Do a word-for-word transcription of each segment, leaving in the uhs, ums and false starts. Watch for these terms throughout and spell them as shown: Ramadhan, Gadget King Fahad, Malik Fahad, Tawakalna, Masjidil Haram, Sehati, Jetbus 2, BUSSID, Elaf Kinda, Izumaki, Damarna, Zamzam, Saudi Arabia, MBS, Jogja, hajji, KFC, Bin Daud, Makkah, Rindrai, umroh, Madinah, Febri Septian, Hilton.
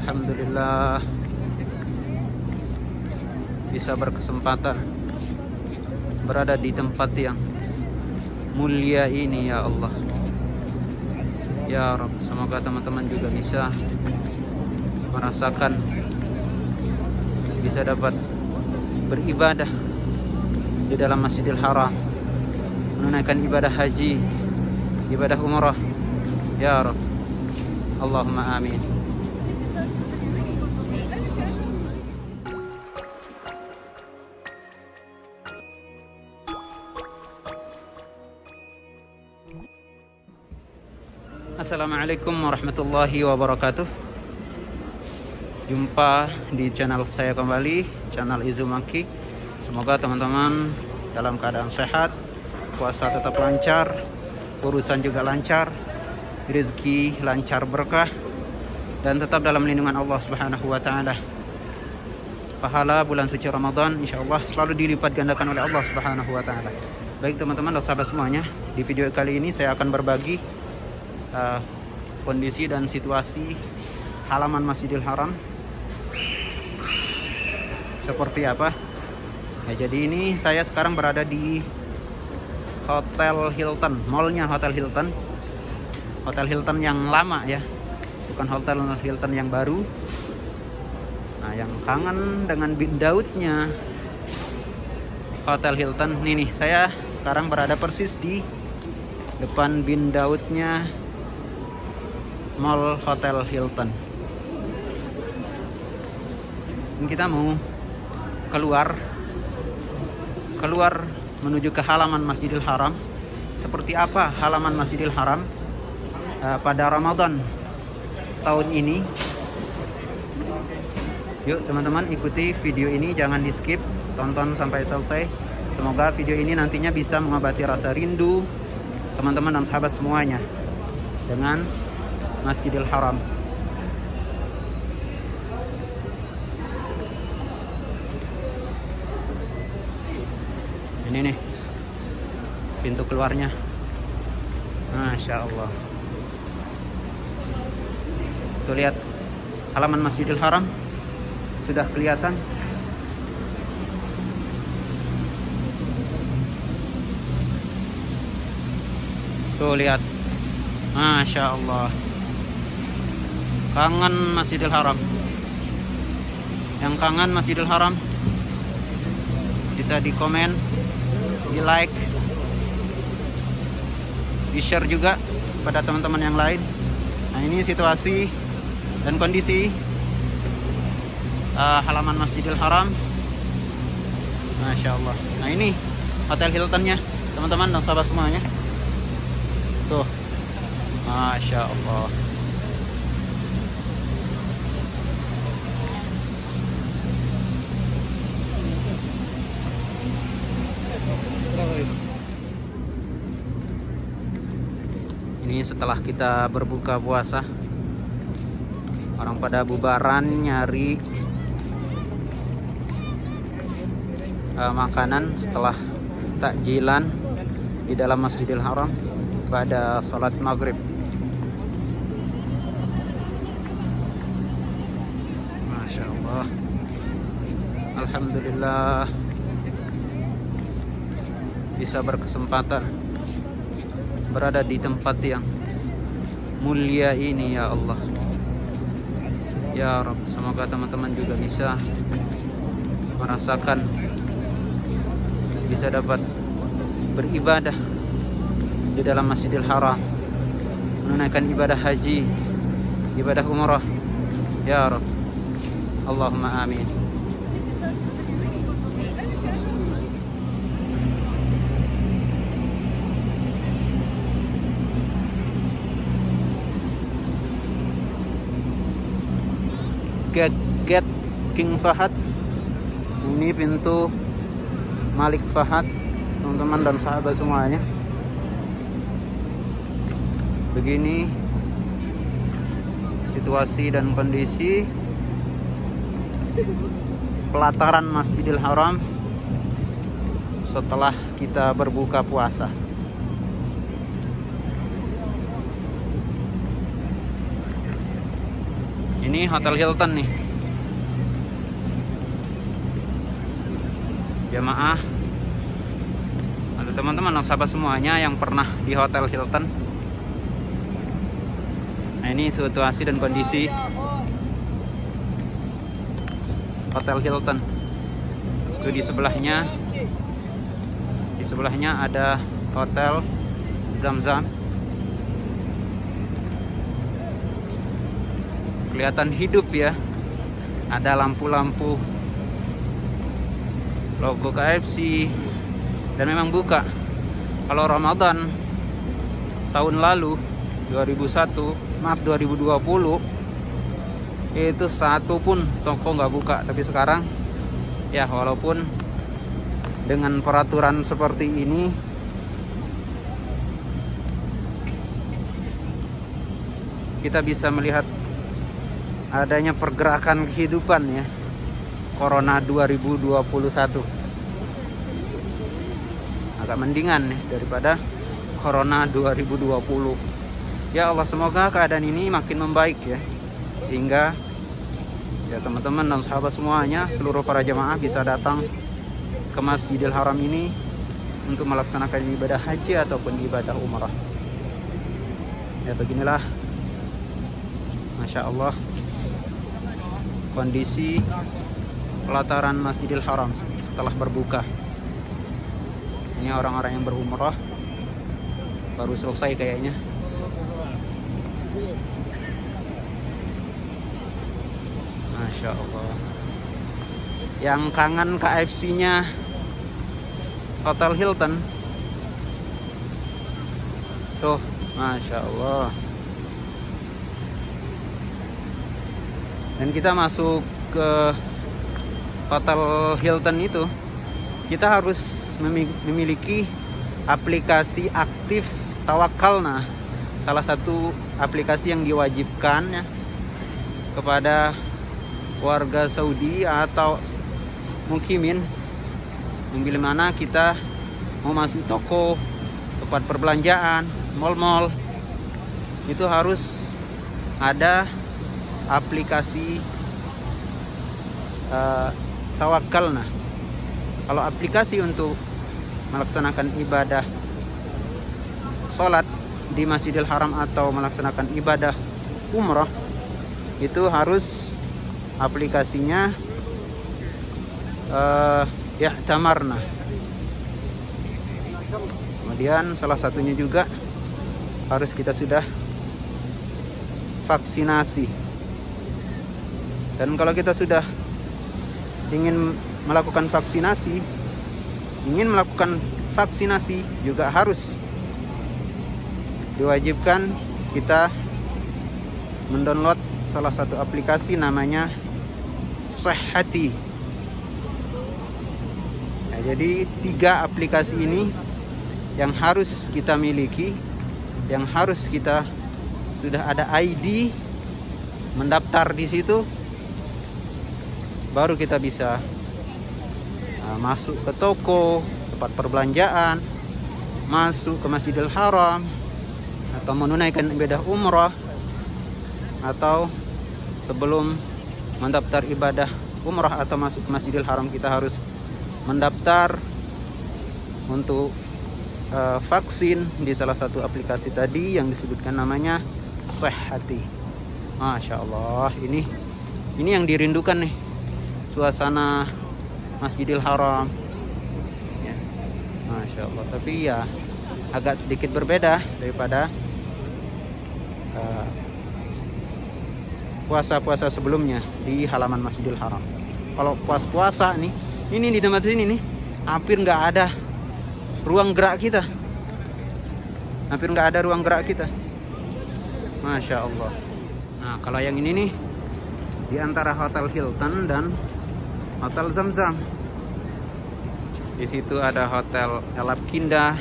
alhamdulillah bisa berkesempatan berada di tempat yang mulia ini, ya Allah, ya Rabb. Semoga teman-teman juga bisa merasakan, bisa dapat beribadah di dalam Masjidil Haram, menunaikan ibadah haji, ibadah umrah, ya Rabb. Allahumma amin. Assalamualaikum warahmatullahi wabarakatuh. Jumpa di channel saya kembali, channel Izumaki. Semoga teman-teman dalam keadaan sehat, puasa tetap lancar, urusan juga lancar, rezeki lancar berkah, dan tetap dalam lindungan Allah Subhanahu wa taala. Pahala bulan suci Ramadan insyaallah selalu dilipat gandakan oleh Allah Subhanahu wa taala. Baik teman-teman dan sahabat semuanya, di video kali ini saya akan berbagi Uh, kondisi dan situasi halaman Masjidil Haram seperti apa ya. Jadi ini saya sekarang berada di Hotel Hilton, mallnya Hotel Hilton, Hotel Hilton yang lama ya, bukan Hotel Hilton yang baru. Nah, yang kangen dengan Bin Daudnya Hotel Hilton ini nih, saya sekarang berada persis di depan Bin Daudnya Mall Hotel Hilton. Ini kita mau keluar keluar menuju ke halaman Masjidil Haram. Seperti apa halaman Masjidil Haram uh, pada Ramadan tahun ini? Yuk teman-teman, ikuti video ini, jangan di skip, tonton sampai selesai. Semoga video ini nantinya bisa mengobati rasa rindu teman-teman dan sahabat semuanya dengan Masjidil Haram. Ini nih pintu keluarnya. Masya Allah. Tuh lihat, halaman Masjidil Haram sudah kelihatan. Tuh lihat, Masya Allah. Kangen Masjidil Haram. Yang kangen Masjidil Haram bisa di komen, di like, di share juga pada teman-teman yang lain. Nah, ini situasi dan kondisi uh, halaman Masjidil Haram. Masya Allah. Nah, ini Hotel Hiltonnya teman-teman dan sahabat semuanya. Tuh, Masya Allah. Ini setelah kita berbuka puasa, orang pada bubaran nyari uh, makanan setelah takjilan di dalam Masjidil Haram pada sholat maghrib. Masya Allah, alhamdulillah bisa berkesempatan berada di tempat yang mulia ini, ya Allah, ya Rabb. Semoga teman-teman juga bisa merasakan, bisa dapat beribadah di dalam Masjidil Haram, menunaikan ibadah haji, ibadah umrah, ya Rabb. Allahumma amin. Gadget King Fahad. Ini pintu Malik Fahad, teman-teman dan sahabat semuanya. Begini situasi dan kondisi pelataran Masjidil Haram setelah kita berbuka puasa. Ini hotel Hilton nih. Jamaah atau teman-teman sahabat semuanya yang pernah di hotel Hilton. Nah, ini situasi dan kondisi hotel Hilton. Itu di sebelahnya, di sebelahnya ada hotel Zamzam. Kelihatan hidup ya, ada lampu-lampu, logo K F C, dan memang buka. Kalau Ramadan tahun lalu dua ribu satu, maaf dua ribu dua puluh, itu satu pun toko nggak buka. Tapi sekarang ya, walaupun dengan peraturan seperti ini, kita bisa melihat adanya pergerakan kehidupan ya, Corona dua ribu dua puluh satu. Agak mendingan nih daripada Corona dua ribu dua puluh. Ya Allah, semoga keadaan ini makin membaik ya, sehingga ya teman-teman dan sahabat semuanya, seluruh para jemaah bisa datang ke Masjidil Haram ini untuk melaksanakan ibadah haji ataupun ibadah umrah. Ya beginilah, Masya Allah, kondisi pelataran Masjidil Haram setelah berbuka. Ini orang-orang yang berumrah baru selesai kayaknya. Masya Allah. Yang kangen K F C-nya Hotel Hilton tuh, Masya Allah. Dan kita masuk ke Hotel Hilton itu, kita harus memiliki aplikasi aktif Tawakalna, salah satu aplikasi yang diwajibkan ya, kepada warga Saudi atau mukimin, yang bila mana kita mau masuk toko, tempat perbelanjaan, mal-mal, itu harus ada aplikasi uh, Tawakalna. Kalau aplikasi untuk melaksanakan ibadah sholat di Masjidil Haram atau melaksanakan ibadah umrah, itu harus aplikasinya uh, ya Damarna. Kemudian salah satunya juga harus kita sudah vaksinasi. Dan kalau kita sudah ingin melakukan vaksinasi, ingin melakukan vaksinasi juga harus diwajibkan kita mendownload salah satu aplikasi namanya Sehati. Nah, jadi tiga aplikasi ini yang harus kita miliki, yang harus kita sudah ada I D, mendaftar di situ, baru kita bisa uh, masuk ke toko, tempat perbelanjaan, masuk ke Masjidil Haram, atau menunaikan ibadah umrah, atau sebelum mendaftar ibadah umrah atau masuk ke Masjidil Haram, kita harus mendaftar untuk uh, vaksin di salah satu aplikasi tadi yang disebutkan namanya Sehati. Masya Allah, ini ini yang dirindukan nih, suasana Masjidil Haram ya, Masya Allah. Tapi ya agak sedikit berbeda daripada puasa-puasa uh, sebelumnya di halaman Masjidil Haram. Kalau puas-puasa nih, ini di tempat sini nih hampir nggak ada ruang gerak kita, hampir nggak ada ruang gerak kita, Masya Allah. Nah, kalau yang ini nih di antara Hotel Hilton dan Hotel Zamzam. Di situ ada Hotel Elaf Kinda.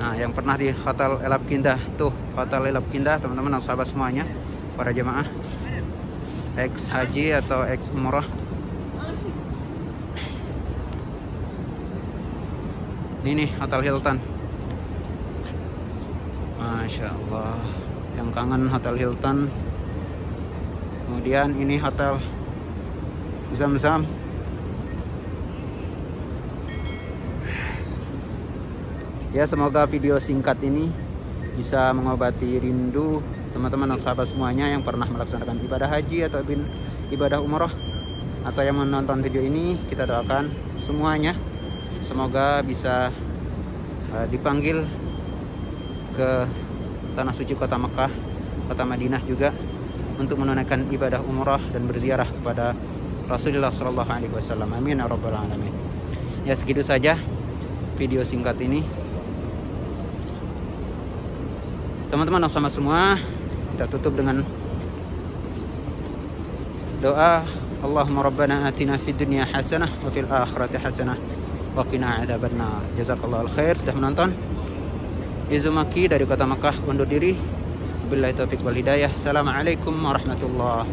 Nah, yang pernah di Hotel Elaf Kinda tuh, Hotel Elaf Kinda, teman-teman dan sahabat semuanya, para jemaah ex haji atau ex umrah. Ini nih Hotel Hilton. Masya Allah, yang kangen Hotel Hilton Kemudian ini hotel Zamzam. Ya, semoga video singkat ini bisa mengobati rindu teman-teman dan sahabat semuanya yang pernah melaksanakan ibadah haji atau ibadah umroh, atau yang menonton video ini. Kita doakan semuanya semoga bisa uh, dipanggil ke tanah suci kota Makkah, kota Madinah juga, untuk menunaikan ibadah umroh dan berziarah kepada Rasulullah Shallallahu Alaihi Wasallam. Amin ya Rabbal Alamin. Ya, segitu saja video singkat ini. Teman-teman yang sama semua, kita tutup dengan doa, Allahumma rabbana atina fid dunya hasanah wa fil akhirati hasanah wa qina adzabannar. Jazakallahu khair sudah menonton. Izumaki dari kota Makkah undur diri. Billahi taufiq wal hidayah. Assalamualaikum warahmatullahi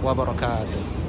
wabarakatuh.